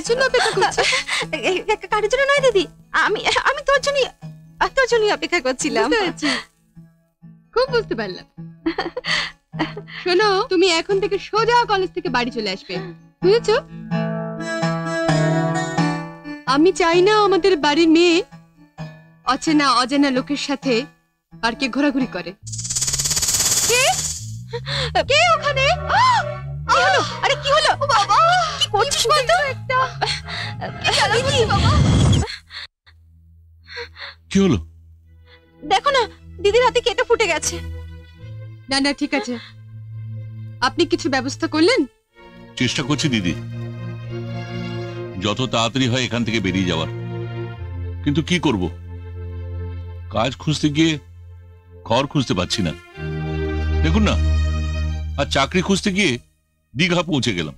अचेना अजाना लोकर साथे पार्के घोराघुरी करे काज खुजते गিয়ে घर खुजते पाচ্ছি না দেখুন না আর চাকরি খুঁজতে গিয়ে দীঘা পৌঁছে গেলাম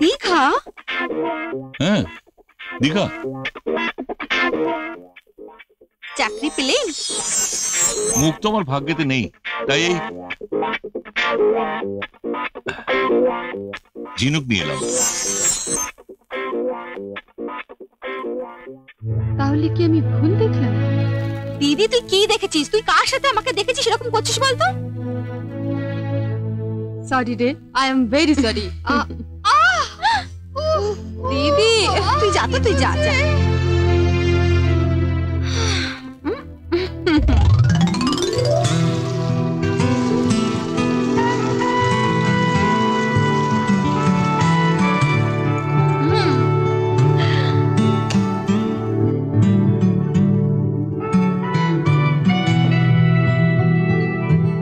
দীঘা হ্যাঁ দীঘা চাকরি পেলে মুখ তো আমার ভাগ্যেতে নেই তাই জিনুক নিয়ে এলাম তাহলে কি আমি ভুল দেখলাম दीदी तु की देखे तु कार सरकम Sorry, dear. I am very sorry. Didi, tu ja, ja.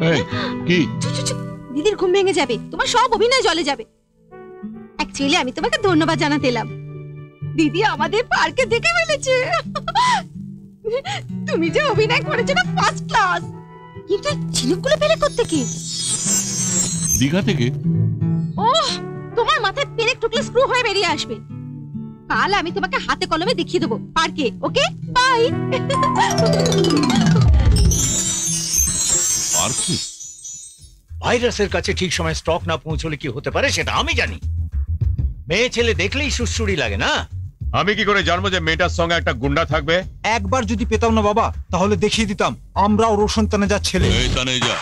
Hey, ki. घुम भेंगे जाबे तुम्हार सब अभिनय जले जाबे एक्चुअली आमी तुम्हें धन्यवाद जानाते एलाम दीदी आमादेर पार्के देखे फेलेछे तुमी जे अभिनय करेछो ना फर्स्ट क्लास किन्तु झिनुकगुलो पेले कोत्ते की दीघा थेके ओह तुम्हार माथाय पेरेक टुकले स्क्रू होये बेरिये आसबे काल आमी तुम्हें हाथे कलमे देखिये देबो पार्के ओके बाय पार्के ভাইরাসের কাছে ঠিক সময় স্টক না পৌঁছলে কি হতে পারে সেটা আমি জানি মেয়ে ছেলে দেখলেই সুসুড়ি লাগে না আমি কি করে জানবো যে মেটার সঙ্গে একটা গুন্ডা থাকবে একবার যদি পেতাম না বাবা তাহলে দেখিয়ে দিতাম আমরা ওর সন্তানে যা ছেলে এই তানে যা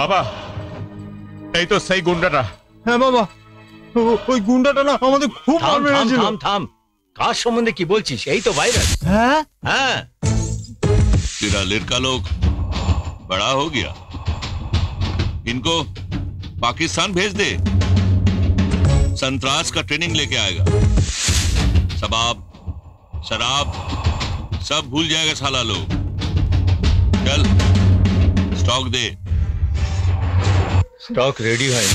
বাবা এই তো সেই গুন্ডাটা হ্যাঁ বাবা ওই গুন্ডাটা না আমাদের খুব মার মেরেছিল থাম থাম কার সম্বন্ধে কি বলছিস এই তো ভাইরাস হ্যাঁ হ্যাঁ तेरा लड़का लोग बड़ा हो गया इनको पाकिस्तान भेज दे संतरास का ट्रेनिंग लेके आएगा शबाब शराब सब भूल जाएगा साला लोग चल स्टॉक दे स्टॉक रेडी है आई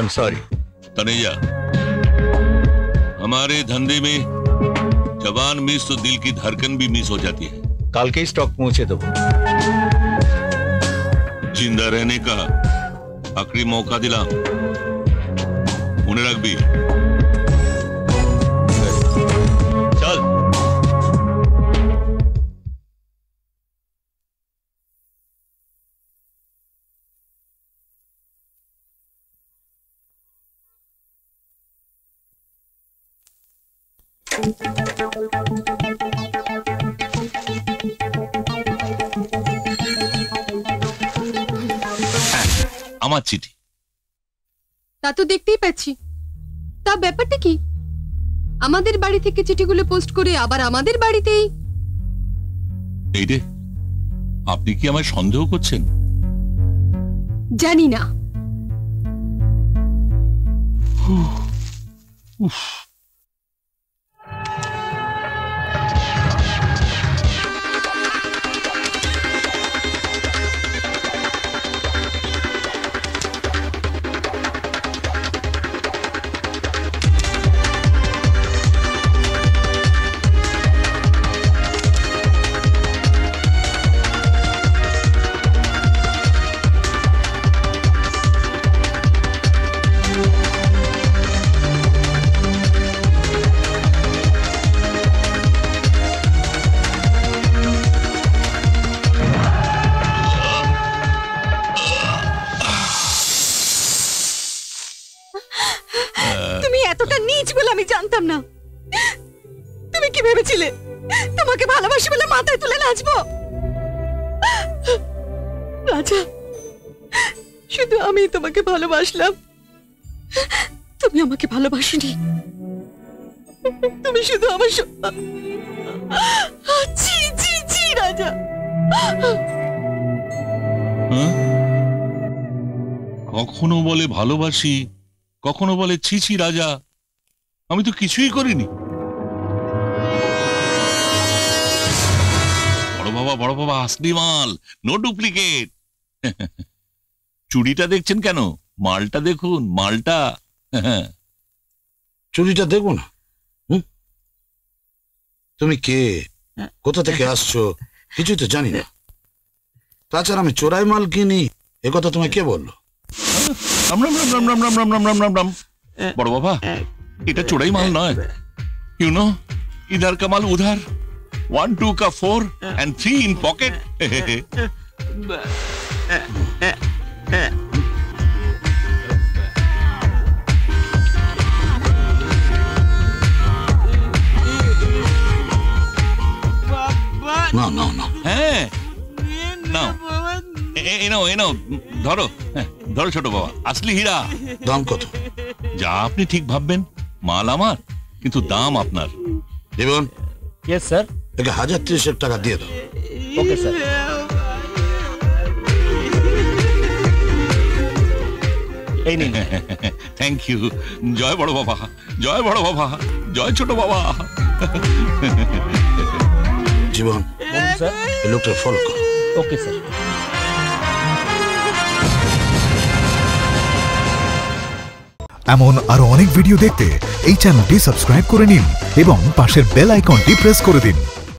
एम सॉरी तनेजा हमारे धंधे में जवान मिस तो दिल की धड़कन भी मिस हो जाती है काल के स्टॉक पहुंचे तो जिंदा रहने का आखिरी मौका दिला उन्हें रख भी चल চিঠি তা তো দেখতেই পাচ্ছি তা ব্যাপারটা কি আমাদের বাড়ি থেকে চিঠিগুলো পোস্ট করে আবার আমাদের বাড়িতেই এই রে আপনি কি আমায় সন্দেহ করছেন জানি না উফ এতটা নীচ বলে আমি জানতাম না। তুমি কি ভেবেছিলে তোমাকে ভালোবাসি বলে মাথায় তুলে নাচবো? রাজা, শুধু আমি তোমাকে ভালোবাসলাম, তুমি আমাকে ভালোবাসনি। তুমি শুধু আমার জি জি জি রাজা। কখনো বলে ভালোবাসি, কখনো বলে ছি ছি রাজা। আমি তো কিছুই করিনি। বড় বাবা আসলি মাল, নো ডুপ্লিকেট। চুড়িটা দেখছেন কেন? মালটা দেখুন, মালটা। চুড়িটা দেখো না। তুমি কে, কোথা থেকে আসছো কিছুই তো জানি না। তাছাড়া আমি চোরাই মাল কিনি এ কথা তোমায় কে বললো? বড় বাবা, এটা চোরাই মাল নয়। ইউ নো, ইধার কা মাল উধার। 1, 2 का 4 and 3 in pocket. No. Hey, now, you know. Dharo, choto baba. Asli hira. Dam koto. Ja, apni thik bhabben. Mal amar, kintu dam apnar. Devon. Yes, sir. 1030 টাকা দিয়ে দাও। Okay sir. এই নিন। Thank you. জয় বড় বাবা, জয় বড় বাবা, জয় ছোট বাবা। জীবন, স্যার, লোকটা ফলো করো। Okay sir. এমন আরো অনেক ভিডিও দেখতে এই চ্যানেলটি সাবস্ক্রাইব করে নিন এবং পাশের বেল আইকনটি প্রেস করে দিন।